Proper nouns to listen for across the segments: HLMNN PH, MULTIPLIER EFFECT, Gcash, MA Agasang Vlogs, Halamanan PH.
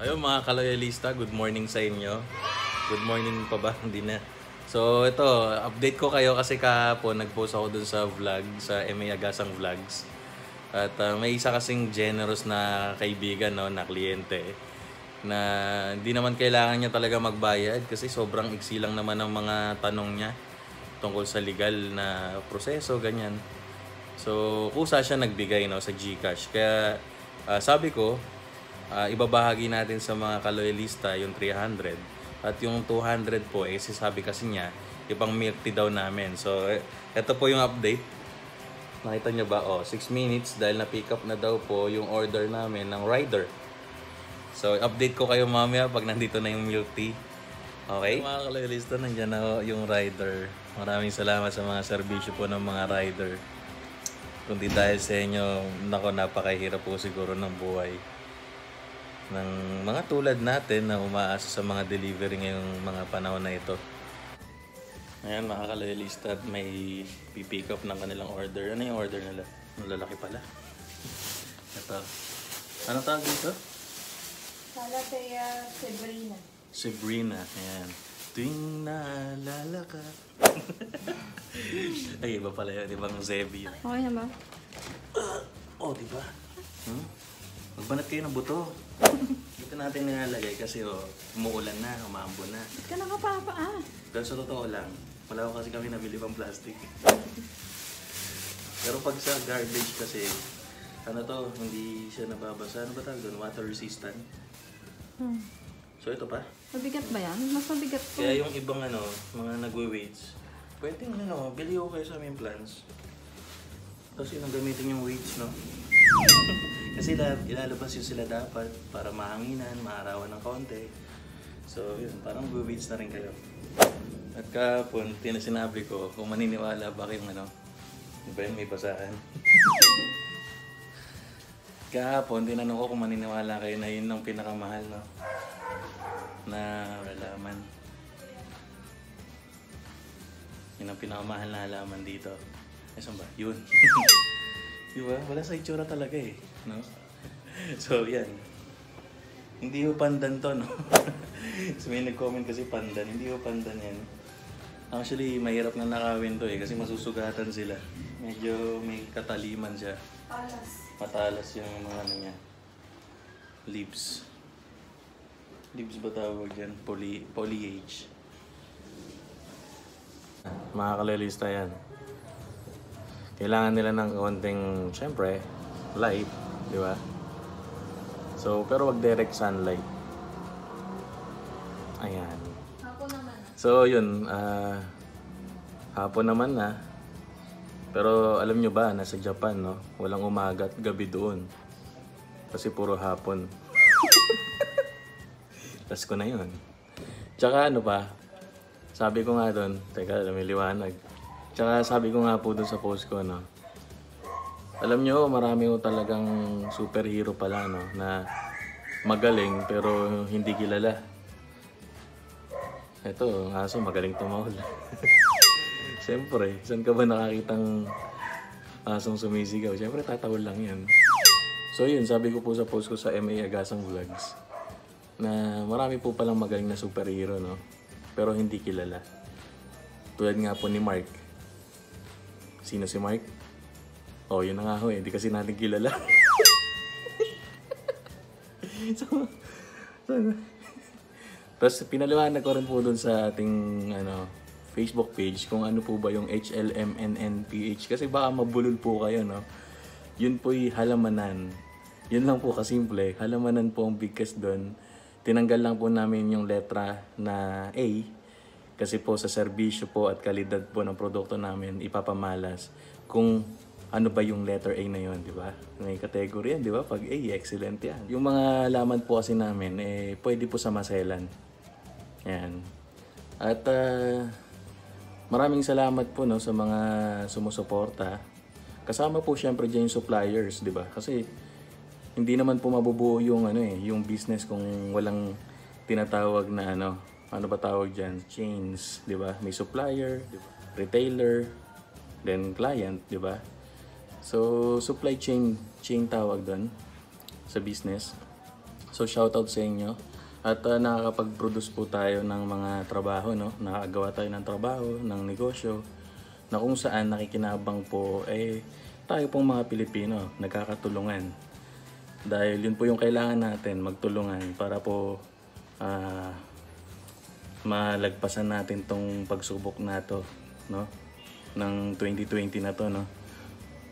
Ayun mga kaloyalista, good morning sa inyo. Good morning pa ba? Hindi na. So ito, update ko kayo kasi kahapon nag-post ako dun sa vlog, sa MA Agasang Vlogs. At may isa kasing generous na kaibigan, no, na kliyente, na hindi naman kailangan niya talaga magbayad kasi sobrang iksi lang naman ng mga tanong niya tungkol sa legal na proseso, ganyan. So kusa siya nagbigay, no, sa Gcash. Kaya sabi ko, ibabahagi natin sa mga kaloyalista yung 300 at yung 200 po eh sabi kasi niya ipang milk tea daw namin. So eto po yung update, nakita niyo ba? Oh, 6 minutes dahil na pick up na daw po yung order namin ng rider. So update ko kayo mamaya pag nandito na yung milk tea. Okay mga kaloyalista, nandiyan na yung rider. Maraming salamat sa mga serbisyo po ng mga rider. Kundi dahil sa inyo, nako, napakahirap po siguro ng buhay ng mga tulad natin na umaasa sa mga delivery ngayong mga panahon na ito. Ayan mga kaloyalista, at may pipick up ng kanilang order. Ano yung order nila? Malalaki pala. Ito. Ano tawag dito? Talataya Sabrina. Sabrina. Ayan. Tuwing naalala ka. Ay, iba pala yun. Ibang Zebi. Okay naman. Oh, diba? Hmm? Magbanat kayo ng buto. Ito natin nilalagay kasi oh, umuulan na, umaambo na. Ba't ka nakapapaan? Pero sa totoo lang, wala ko kasi kami nabili pang plastic. Pero pag sa garbage kasi, ano to, hindi siya nababasa. Ano ba tawag doon? Water resistant. Hmm. So ito pa. Mabigat ba yan? Mas mabigat po. Kaya yung ibang ano, mga nagwe-weights, pwedeng ano, bili ko kayo sa aming plants. Tapos yun ang gamitin yung weights, no? Kasi ilalabas yun sila dapat para mahanginan, maarawan ng konti. So yun, parang buwits na rin kayo. At kahapon, sinabi ko, kung maniniwala ba kayong ano, di ba yun, may basahan? Kahapon, tinanong ko kung maniniwala kayo na yun ang pinakamahal, no? Na halaman. Yun ang pinakamahal na halaman dito. Eh, saan ba? Yun. Diba? Wala sa itsura talaga eh, no? So, yan. Hindi ho pandan to, no? So, may nag-comment kasi pandan. Hindi ho pandan yan. Actually, mahirap na nakawin to eh, kasi masusugatan sila. Medyo may kataliman siya. Matalas. Matalas yung mga ano niya. Leaves. Leaves ba tawag yan? Foliage. Mga kaloyalista yan. Kailangan nila ng konting, syempre, light, di ba? So, pero wag direct sunlight. Ayan. Hapon naman. So, yun. Hapon naman na. Pero alam nyo ba, nasa Japan, no? Walang umaga at gabi doon. Kasi puro hapon. Tas ko na yun. Tsaka ano pa, sabi ko nga doon, teka, lumiliwanag. Tsaka sabi ko nga po dun sa post ko, no? Alam nyo, marami ko talagang superhero pala, no? Na magaling pero hindi kilala. Ito, aso magaling tumahol. Siyempre, saan ka ba nakakitang asong sumisigaw? Siyempre, tatahol lang yan. So yun, sabi ko po sa post ko sa MA Agasang Vlogs na marami po palang magaling na superhero, no? Pero hindi kilala. Tulad nga po ni Mark. Sino si Mark? Oh, yun na nga ho eh. Hindi kasi natin kilala. So, tapos pinaliwanag ko rin po dun sa ating ano, Facebook page kung ano po ba yung HLMNN PH. Kasi baka mabulol po kayo, no? Yun po'y halamanan. Yun lang po kasimple. Halamanan po ang bigkas dun. Tinanggal lang po namin yung letra na A. Kasi po sa serbisyo po at kalidad po ng produkto namin, ipapamalas kung ano ba yung letter A na yun, di ba? May kategory yan, di ba? Pag A, excellent yan. Yung mga laman po kasi namin, eh, pwede po sa Maselan. Yan. At maraming salamat po, no, sa mga sumusuporta. Kasama po siyempre dyan yung suppliers, di ba? Kasi hindi naman po mabubuo yung, ano, eh, yung business kung walang tinatawag na ano. Ano ba tawag dyan? Chains, di ba? May supplier, diba? Retailer, then client, di ba? So, supply chain tawag doon sa business. So shoutout sa inyo. At nakakapag-produce po tayo ng mga trabaho, no? Nakagawa tayo ng trabaho, ng negosyo, na kung saan nakikinabang po ay tayo pong mga Pilipino, nagkakatulungan. Dahil yun po yung kailangan natin, magtulungan para po malagpasan natin tong pagsubok na to, no? Ng 2020 na to, no?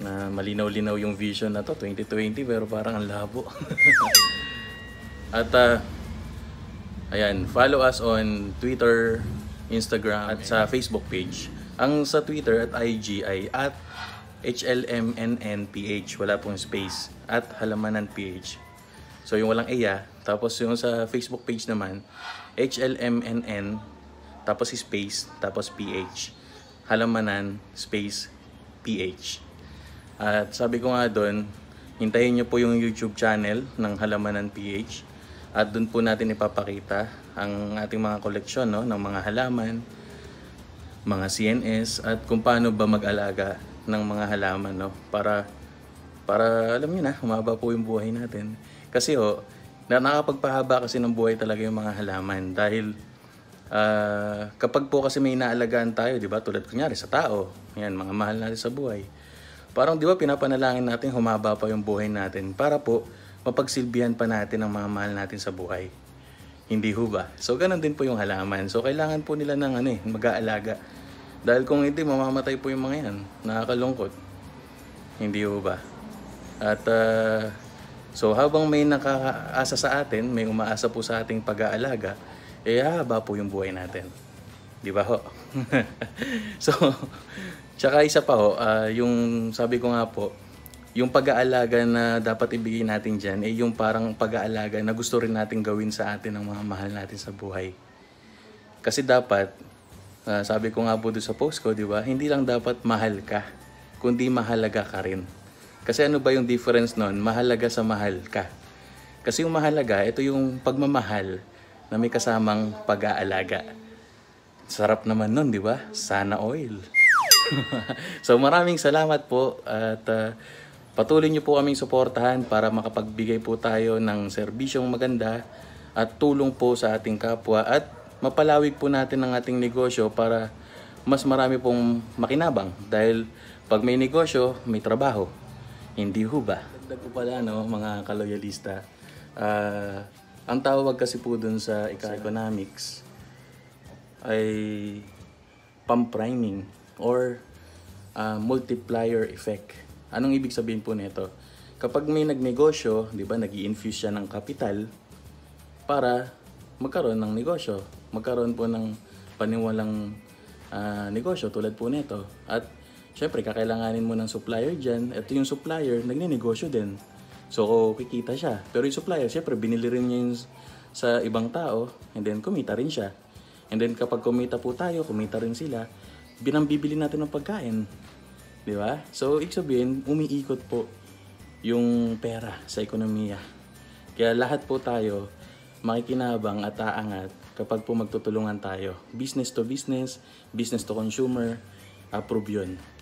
Na malinaw-linaw yung vision na to, 2020, pero parang ang labo. At ayan, follow us on Twitter, Instagram at sa Facebook page. Ang sa Twitter at IG ay @HLMNNPH, wala pong space, @Halamanan PH. So yung walang iya, tapos yung sa Facebook page naman, HLMNN, tapos space, tapos PH. Halamanan space PH. At sabi ko nga doon, hintayin nyo po yung YouTube channel ng Halamanan PH. At doon po natin ipapakita ang ating mga koleksyon, no, ng mga halaman, mga CNS, at kung paano ba mag-alaga ng mga halaman, no, para alam niyo na, humaba po yung buhay natin. Kasi ho, nakakapagpahaba kasi ng buhay talaga yung mga halaman. Dahil kapag po kasi may inaalagaan tayo, di ba, tulad kunyari sa tao, yan, mga mahal natin sa buhay. Parang di ba pinapanalangin natin humaba pa yung buhay natin para po mapagsilbihan pa natin ang mga mahal natin sa buhay. Hindi ho ba? So ganun din po yung halaman. So kailangan po nila ng mag-aalaga. Dahil kung hindi, mamamatay po yung mga yan. Nakakalungkot. Hindi ho ba? At so habang may nakaasa sa atin, may umaasa po sa ating pag-aalaga, eh haba po yung buhay natin. Di ba ho? So tsaka isa pa ho, yung sabi ko nga po, yung pag-aalaga na dapat ibigay natin dyan, eh yung parang pag-aalaga na gusto rin natin gawin sa atin ng mga mahal natin sa buhay. Kasi dapat, sabi ko nga po doon sa post ko, di ba, hindi lang dapat mahal ka, kundi mahalaga ka rin. Kasi ano ba yung difference nun? Mahalaga sa mahal ka. Kasi yung mahalaga, ito yung pagmamahal na may kasamang pag-aalaga. Sarap naman nun, di ba? Sana oil. So maraming salamat po at patuloy niyo po kaming suportahan para makapagbigay po tayo ng serbisyong maganda at tulong po sa ating kapwa at mapalawig po natin ang ating negosyo para mas marami pong makinabang. Dahil pag may negosyo, may trabaho. Hindi ho ba? Dagdag po pala, no, mga kaloyalista, ang tawag kasi po dun sa economics ay pampriming or multiplier effect. Anong ibig sabihin po nito? Kapag may nagnegosyo, 'di ba, nag-i-infuse siya ng kapital para magkaroon ng negosyo, magkaroon po ng paniwalang negosyo tulad po nito. At syempre, kakailanganin mo ng supplier diyan. Ito yung supplier, nagnenegosyo din. So kikita siya. Pero yung supplier, syempre binili rin niya yung sa ibang tao and then kumita rin siya. And then kapag kumita po tayo, kumita rin sila. Binambibili natin ng pagkain. Di ba? So, ibig sabihin, umiikot po yung pera sa ekonomiya. Kaya lahat po tayo makikinabang at aangat kapag po magtutulungan tayo. Business to business, business to consumer, approve yun.